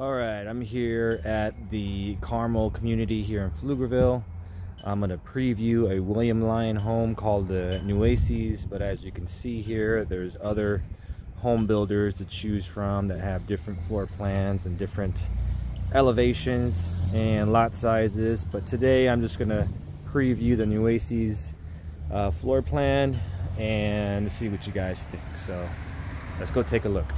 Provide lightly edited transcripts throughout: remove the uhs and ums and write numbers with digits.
All right, I'm here at the Carmel community here in Pflugerville. I'm going to preview a William Lyon home called the Nueces, but as you can see here, there's other home builders to choose from that have different floor plans and different elevations and lot sizes. But today I'm just going to preview the Nueces floor plan and see what you guys think. So let's go take a look.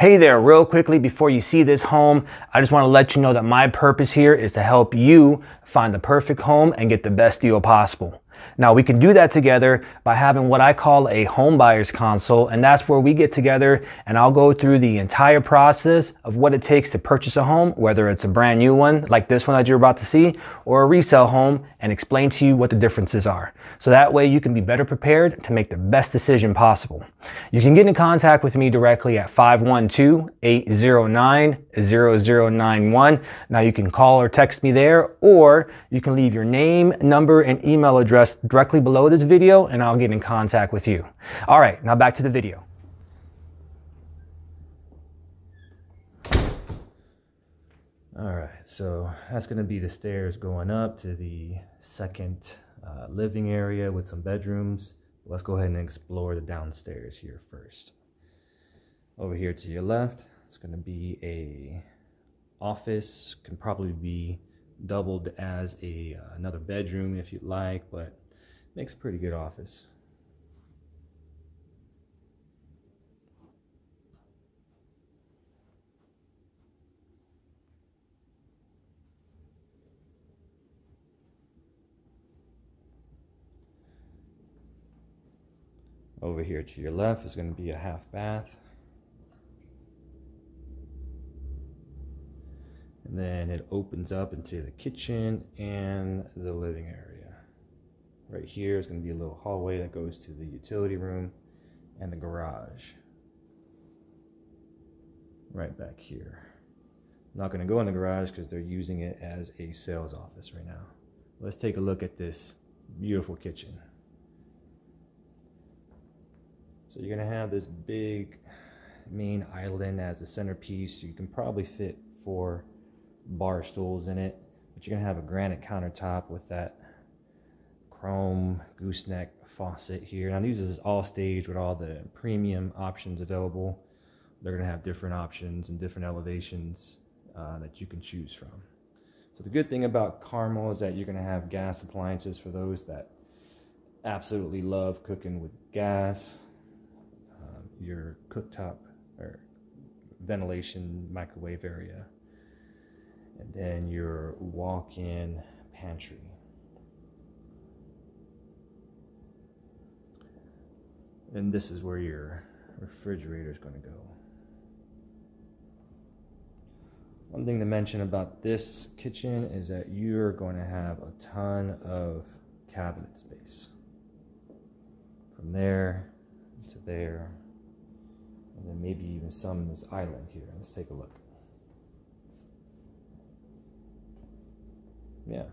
Hey there, real quickly before you see this home, I just want to let you know that my purpose here is to help you find the perfect home and get the best deal possible. Now we can do that together by having what I call a home buyer's consult, and that's where we get together and I'll go through the entire process of what it takes to purchase a home, whether it's a brand new one like this one that you're about to see or a resale home, and explain to you what the differences are. So that way you can be better prepared to make the best decision possible. You can get in contact with me directly at 512-809-0091. Now you can call or text me there, or you can leave your name, number, and email address directly below this video and I'll get in contact with you. All right, now back to the video. All right, so that's going to be the stairs going up to the second living area with some bedrooms. Let's go ahead and explore the downstairs here first. Over here to your left, it's going to be a office, can probably be doubled as another bedroom if you'd like, but makes a pretty good office. Over here to your left is going to be a half bath. And then it opens up into the kitchen and the living area. Right here is going to be a little hallway that goes to the utility room and the garage. Right back here. I'm not going to go in the garage because they're using it as a sales office right now. Let's take a look at this beautiful kitchen. So you're going to have this big main island as the centerpiece. You can probably fit 4 bar stools in it, but you're gonna have a granite countertop with that chrome gooseneck faucet here. Now this is all staged with all the premium options available. They're gonna have different options and different elevations that you can choose from. So the good thing about Carmel is that you're gonna have gas appliances for those that absolutely love cooking with gas. Your cooktop or ventilation microwave area, and then your walk-in pantry. And this is where your refrigerator is going to go. One thing to mention about this kitchen is that you're going to have a ton of cabinet space. From there to there, and then maybe even some in this island here. Let's take a look. Yeah,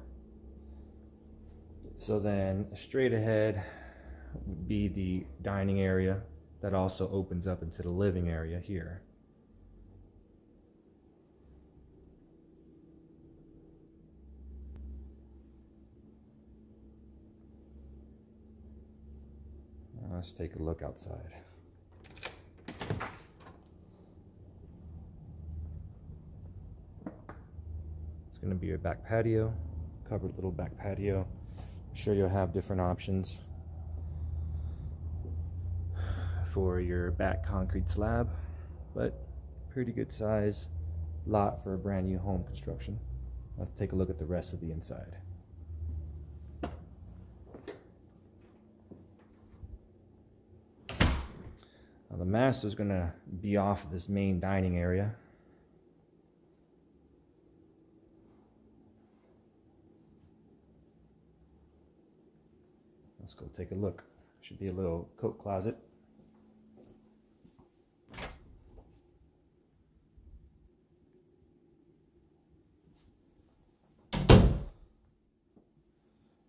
so then straight ahead would be the dining area that also opens up into the living area here. Now let's take a look outside. Going to be your back patio, covered little back patio. I'm sure you'll have different options for your back concrete slab, but pretty good size lot for a brand new home construction. Let's take a look at the rest of the inside. Now the master's going to be off this main dining area. Let's go take a look. Should be a little coat closet.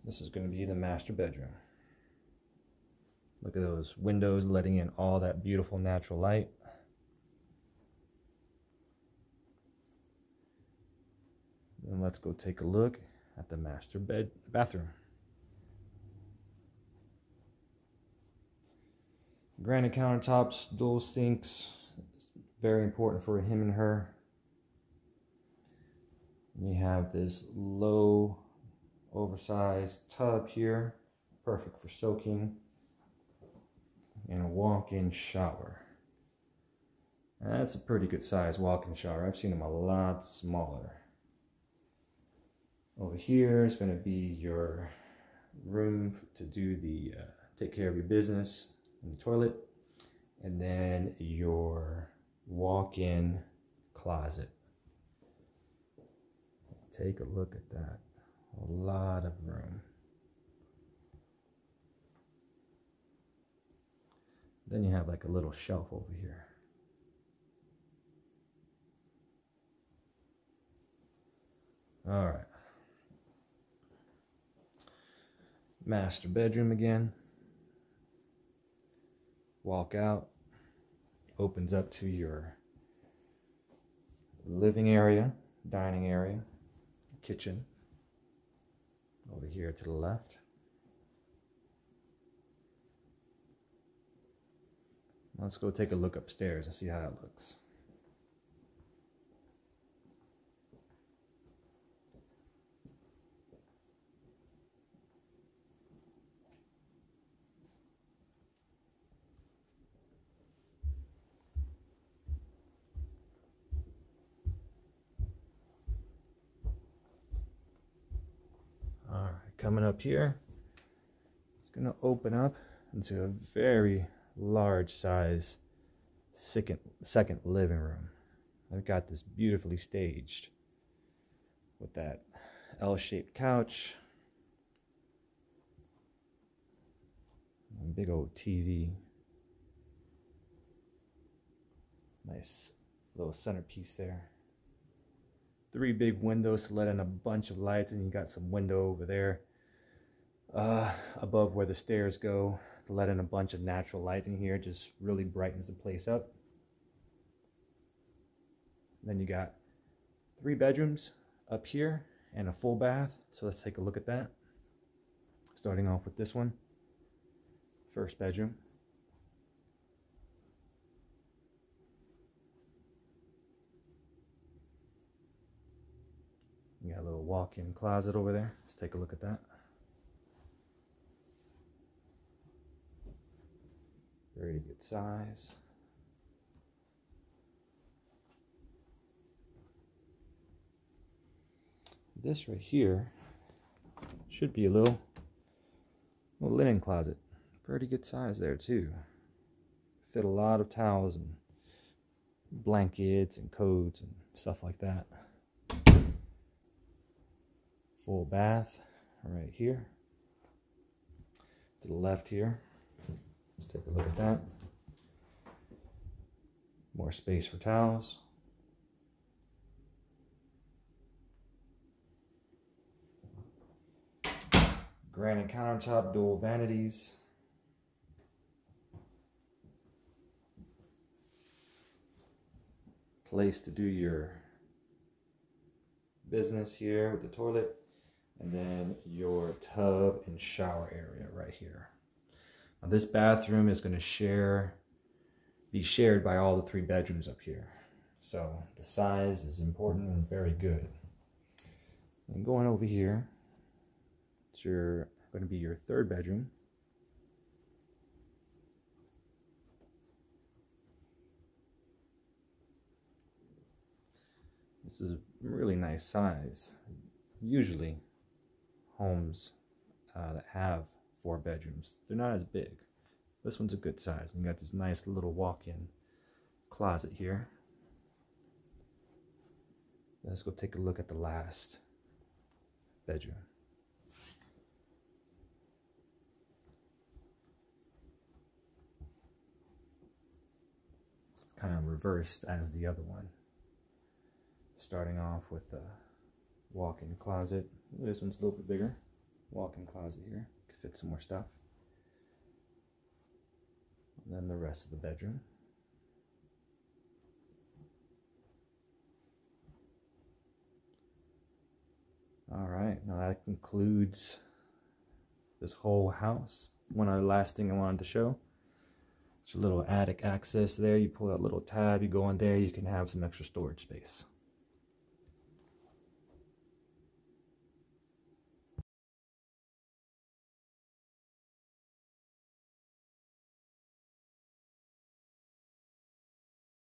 This is going to be the master bedroom. Look at those windows letting in all that beautiful natural light. Then let's go take a look at the master bathroom. Granite countertops, dual sinks, very important for him and her. We have this low, oversized tub here, perfect for soaking, and a walk-in shower. That's a pretty good size walk-in shower. I've seen them a lot smaller. Over here is going to be your room to do the take care of your business in the toilet, and then your walk-in closet. Take a look at that. A lot of room. Then you have like a little shelf over here. All right. Master bedroom again. Walk out. Opens up to your living area, dining area, kitchen. Over here to the left. Let's go take a look upstairs and see how it looks. Coming up here, it's going to open up into a very large size second living room. I've got this beautifully staged with that L-shaped couch, and big old TV, nice little centerpiece there. 3 big windows to let in a bunch of lights, and you got some window over there above where the stairs go to let in a bunch of natural light in here. Just really brightens the place up. And then you got 3 bedrooms up here and a full bath. So let's take a look at that. Starting off with this one, first bedroom. You got a little walk-in closet over there. Let's take a look at that. Very good size. This right here should be a little linen closet. Pretty good size there too. Fit a lot of towels and blankets and coats and stuff like that. Full bath right here. To the left here. Let's take a look at that. More space for towels. Granite countertop, dual vanities. Place to do your business here with the toilet. And then your tub and shower area right here. Now this bathroom is going to be shared by all the 3 bedrooms up here. So the size is important and very good. And going over here, it's going to be your 3rd bedroom. This is a really nice size. Usually homes that have 4 bedrooms, they're not as big. This one's a good size. You got this nice little walk-in closet here. Let's go take a look at the last bedroom. It's kind of reversed as the other one. Starting off with the walk-in closet. This one's a little bit bigger. Walk-in closet here. Could fit some more stuff. then the rest of the bedroom. All right, now that concludes this whole house. One other last thing I wanted to show. It's a little attic access there. You pull that little tab, you go in there, you can have some extra storage space.